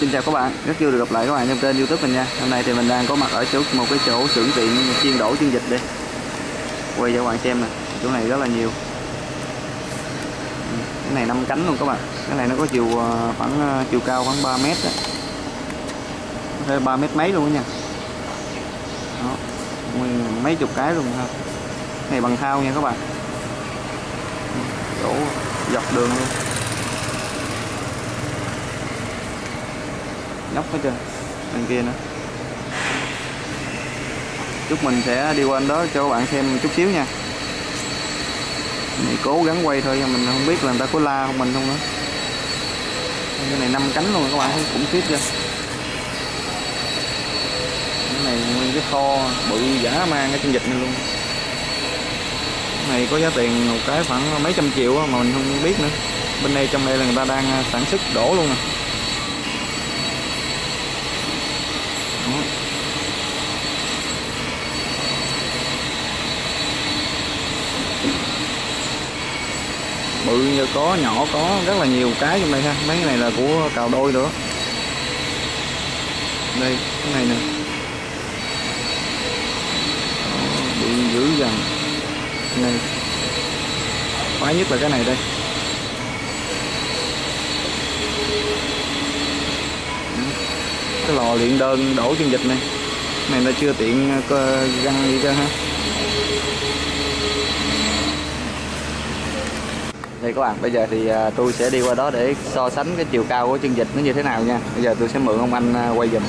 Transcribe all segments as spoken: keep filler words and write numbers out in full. Xin chào các bạn, rất vui được gặp lại các bạn trong kênh YouTube mình nha. Hôm nay thì mình đang có mặt ở chỗ một cái chỗ xưởng tiện chuyên đổ chuyên dịch đi. Quay cho các bạn xem nè, chỗ này rất là nhiều. Cái này năm cánh luôn các bạn. Cái này nó có chiều khoảng chiều cao khoảng ba mét đó. Thế ba mét mấy luôn đó nha. Đó, mấy chục cái luôn ha. Cái này bằng thau nha các bạn. Đổ dọc đường luôn. Nóc hết trơn, bên kia nữa. Chúc mình sẽ đi qua đó cho các bạn xem chút xíu nha. Mình cố gắng quay thôi, mình không biết là người ta có la không mình không nữa. Cái này năm cánh luôn các bạn, cũng tiếp ra. Cái này nguyên cái kho bự giả mang cái chân vịt này luôn. Cái này có giá tiền một cái khoảng mấy trăm triệu mà mình không biết nữa. Bên đây trong đây là người ta đang sản xuất đổ luôn nè. Bự như có, nhỏ có, rất là nhiều cái trong đây ha. Mấy cái này là của cào đôi nữa. Đây, cái này nè. Bự dữ dằn. Này. Khoái nhất là cái này đây. Cái lò luyện đơn đổ chân vịt này. Này nó chưa tiện găng gì cho ha. Đây các bạn, bây giờ thì tôi sẽ đi qua đó để so sánh cái chiều cao của chân vịt nó như thế nào nha. Bây giờ tôi sẽ mượn ông anh quay giùm.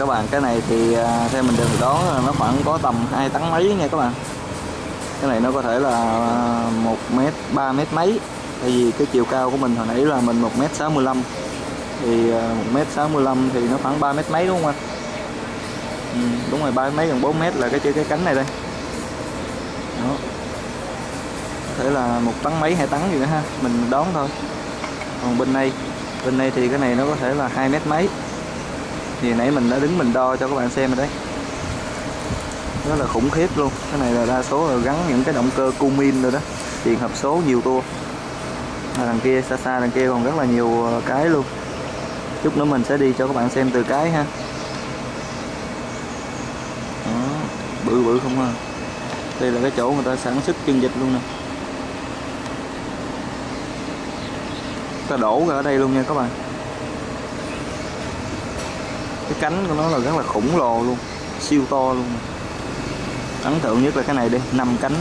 Các bạn, cái này thì theo mình được đó nó khoảng có tầm hai tấn mấy nha các bạn. Cái này nó có thể là một mét ba mét mấy, tại vì cái chiều cao của mình hồi nãy là mình một mét sáu mươi lăm, thì một mét sáu mươi lăm thì nó khoảng ba mét mấy đúng không anh? Ừ, đúng rồi, ba mấy gần bốn mét là cái cái cánh này đây. Đó, có thể là một tấn mấy hai tấn gì đó ha, mình đoán thôi. Còn bên đây bên đây thì cái này nó có thể là hai mét mấy. Thì nãy mình đã đứng mình đo cho các bạn xem rồi đấy. Rất là khủng khiếp luôn. Cái này là đa số là gắn những cái động cơ Cummins rồi đó. Điện hợp số nhiều tua. À, đằng kia xa xa đằng kia còn rất là nhiều cái luôn. Chút nữa mình sẽ đi cho các bạn xem từ cái ha. Đó, bự bự không à. Đây là cái chỗ người ta sản xuất chân vịt luôn nè. Ta đổ ra ở đây luôn nha các bạn. Cái cánh của nó là rất là khủng lồ luôn, siêu to luôn. Ấn tượng nhất là cái này đi, năm cánh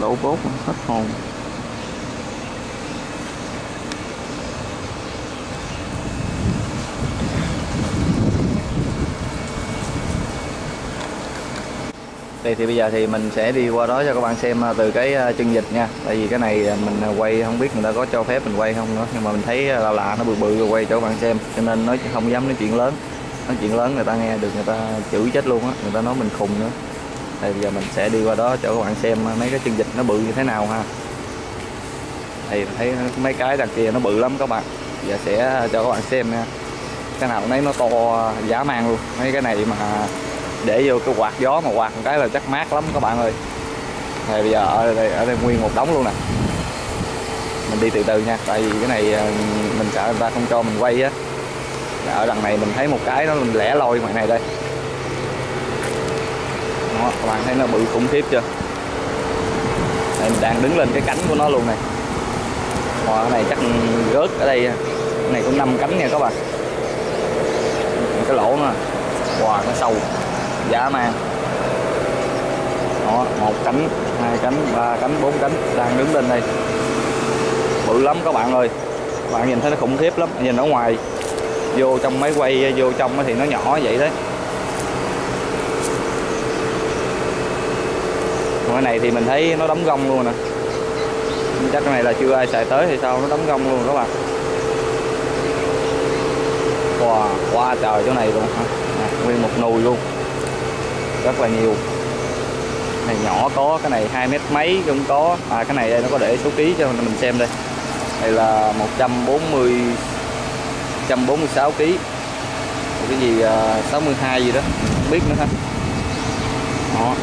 lỗ cốt hết hồn. Đây thì bây giờ thì mình sẽ đi qua đó cho các bạn xem từ cái chân vịt nha. Tại vì cái này mình quay không biết người ta có cho phép mình quay không nữa. Nhưng mà mình thấy là lạ, nó bự bự rồi quay cho các bạn xem. Cho nên nó không dám nói chuyện lớn. Nói chuyện lớn người ta nghe được người ta chửi chết luôn á. Người ta nói mình khùng nữa. Bây giờ mình sẽ đi qua đó cho các bạn xem mấy cái chân vịt nó bự như thế nào ha. Thì thấy mấy cái đằng kia nó bự lắm các bạn. Giờ sẽ cho các bạn xem nha. Cái nào nấy nó to dã man luôn. Mấy cái này mà để vô cái quạt gió mà quạt một cái là chắc mát lắm các bạn ơi. Thì bây giờ ở đây, ở đây nguyên một đống luôn nè. Mình đi từ từ nha, tại vì cái này mình sợ người ta không cho mình quay á. Ở đằng này mình thấy một cái nó lẻ loi ngoài này đây. Đó, các bạn thấy nó bự khủng khiếp chưa? Đây, mình đang đứng lên cái cánh của nó luôn này. Ở này chắc rớt ở đây, cái này cũng năm cánh nha các bạn. Cái lỗ nó, wow, nó sâu, dã man. Đó, một cánh, hai cánh, ba cánh, bốn cánh, đang đứng lên đây. Bự lắm các bạn ơi, các bạn nhìn thấy nó khủng khiếp lắm, nhìn ở ngoài. Vô trong máy quay, vô trong thì nó nhỏ vậy đấy. Cái này thì mình thấy nó đóng gông luôn nè. Chắc cái này là chưa ai xài tới thì sao, nó đóng gông luôn các bạn. Wow, quá trời chỗ này luôn hả? Nè, nguyên một nùi luôn. Rất là nhiều. Cái này nhỏ có, cái này hai mét mấy cũng có. À, cái này đây nó có để số ký cho mình xem đây. Đây là một trăm bốn mươi, một trăm bốn mươi sáu ký. Cái gì sáu mươi hai gì đó, mình không biết nữa ha. Đó.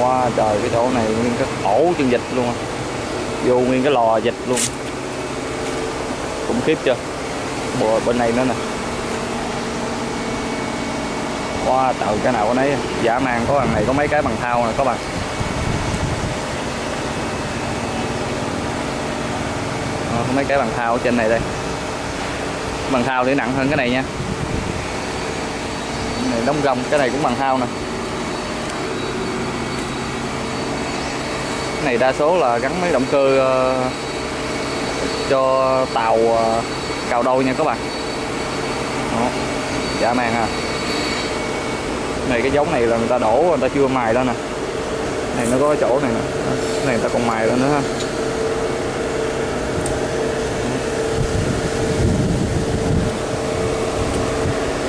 Wow, trời, cái chỗ này nguyên cái ổ chân vịt luôn. Vô nguyên cái lò vịt luôn. Khủng khiếp chưa? Bộ bên này nữa nè. Wow, trời, cái nào có nấy dã man. Có bằng này có mấy cái bằng thau nè các bạn. Đó, có mấy cái bằng thau ở trên này đây. Bằng thau thì nặng hơn cái này nha. Cái này đóng gông, cái này cũng bằng thau nè. Cái này đa số là gắn mấy động cơ uh, cho tàu uh, cào đôi nha các bạn. Đó, dã man à. Cái này cái giống này là người ta đổ, người ta chưa mài lên nè. Này nó có cái chỗ này nè, cái này người ta còn mài lên nữa ha.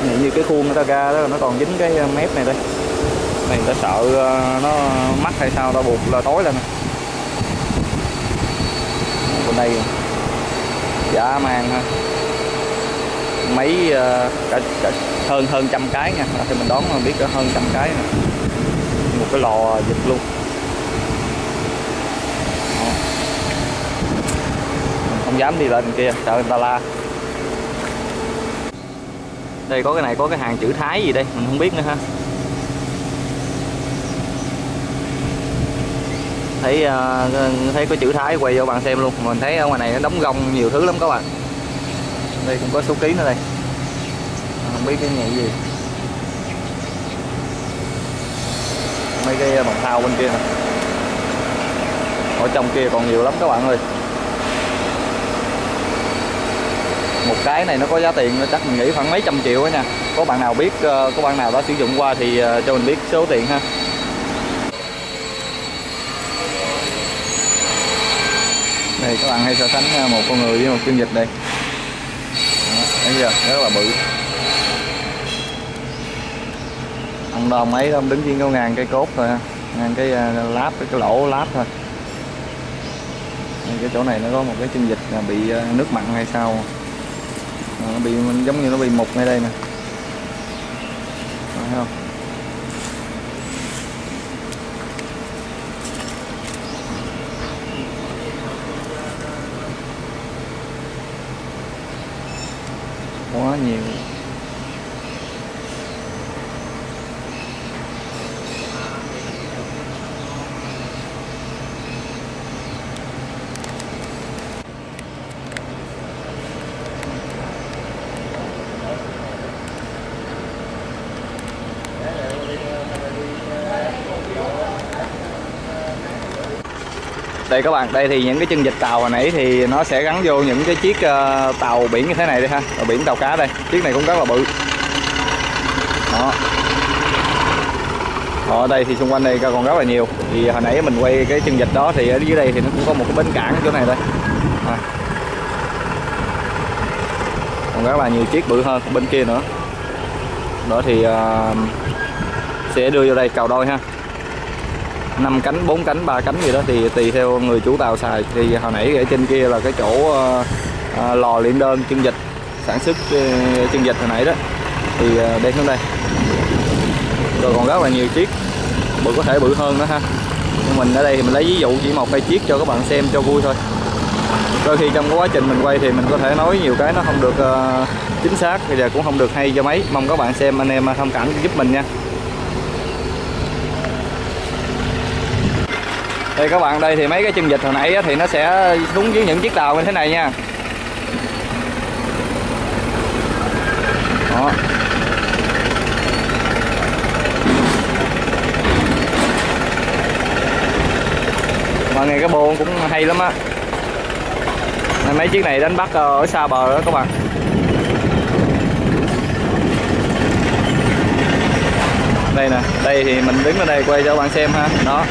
Này như cái khuôn người ta ra đó, nó còn dính cái mép này đây. Này người ta sợ uh, nó mắc hay sao, ta buộc là tối lên nè. Bên đây dã man ha, mấy uh, cả, cả hơn hơn trăm cái nha, thì mình đoán mình biết cả hơn trăm cái nè. Một cái lò vịt luôn. Đó. Mình không dám đi lên kia sợ người ta la. Đây có cái này, có cái hàng chữ Thái gì đây mình không biết nữa ha. Thấy uh, thấy có chữ Thái quay vô bạn xem luôn. Mình thấy ở ngoài này nó đóng gông nhiều thứ lắm các bạn. Đây cũng có số ký nữa đây. Không biết cái này gì. Mấy cái bằng thau bên kia nè. Ở trong kia còn nhiều lắm các bạn ơi. Một cái này nó có giá tiền chắc mình nghĩ khoảng mấy trăm triệu ấy nha. Có bạn nào biết, có bạn nào đã sử dụng qua thì cho mình biết số tiền ha. Đây các bạn hay so sánh một con người với một chân vịt đây. Đấy giờ rất là bự. Ông đó ông ấy ông đứng trên có ngàn cây cốt thôi ha, ngàn cái láp, cái lỗ láp thôi. Đây, cái chỗ này nó có một cái chân vịt bị nước mặn hay sao, nó bị giống như nó bị mục ngay đây nè. Đó, thấy không? Quá nhiều. Đây các bạn, đây thì những cái chân vịt tàu hồi nãy thì nó sẽ gắn vô những cái chiếc uh, tàu biển như thế này đây ha, tàu biển tàu cá đây, chiếc này cũng rất là bự. Đó. Ở đây thì xung quanh đây còn rất là nhiều. Thì hồi nãy mình quay cái chân vịt đó thì ở dưới đây thì nó cũng có một cái bến cảng chỗ này đây. À. Còn rất là nhiều chiếc bự hơn bên kia nữa. Đó thì uh, sẽ đưa vô đây cào đôi ha, năm cánh, bốn cánh, ba cánh gì đó thì tùy theo người chủ tàu xài. Thì hồi nãy ở trên kia là cái chỗ à, lò luyện đơn chân vịt, sản xuất chân vịt hồi nãy đó, thì đem xuống đây. Rồi còn rất là nhiều chiếc bự, có thể bự hơn nữa ha, nhưng mình ở đây thì mình lấy ví dụ chỉ một hai chiếc cho các bạn xem cho vui thôi. Đôi khi trong cái quá trình mình quay thì mình có thể nói nhiều cái nó không được uh, chính xác, bây giờ cũng không được hay cho mấy, mong các bạn xem anh em thông cảm giúp mình nha. Đây các bạn, đây thì mấy cái chân vịt hồi nãy thì nó sẽ đúng với những chiếc tàu như thế này nha. Đó. Mọi người cái bô cũng hay lắm á. Mấy chiếc này đánh bắt ở xa bờ đó các bạn. Đây nè, đây thì mình đứng ở đây quay cho các bạn xem ha. Đó.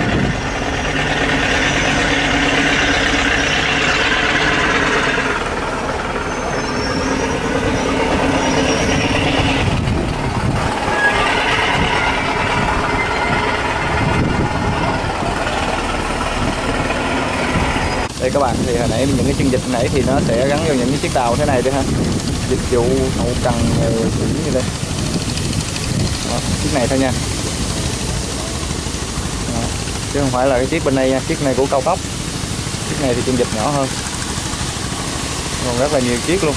Đây các bạn, thì hồi nãy những cái chân vịt nãy thì nó sẽ gắn vào những cái chiếc tàu thế này đi ha, dịch vụ hậu cần cũng như đây. Đó, chiếc này thôi nha. Đó, chứ không phải là cái chiếc bên đây nha, chiếc này của cao tốc, chiếc này thì chân vịt nhỏ hơn, còn rất là nhiều chiếc luôn.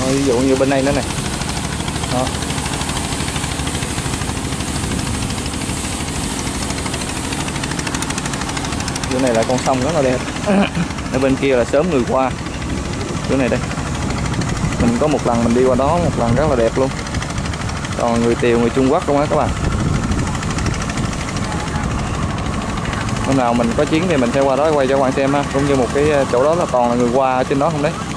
Đó, ví dụ như bên đây nữa nè. Đó. Chỗ này là con sông rất là đẹp. Ở bên kia là sớm người qua. Chỗ này đây, mình có một lần mình đi qua đó, một lần rất là đẹp luôn. Còn người Tiều, người Trung Quốc luôn á các bạn. Hôm nào mình có chuyến thì mình sẽ qua đó quay cho các bạn xem ha. Cũng như một cái chỗ đó là toàn là người qua ở trên đó không đấy.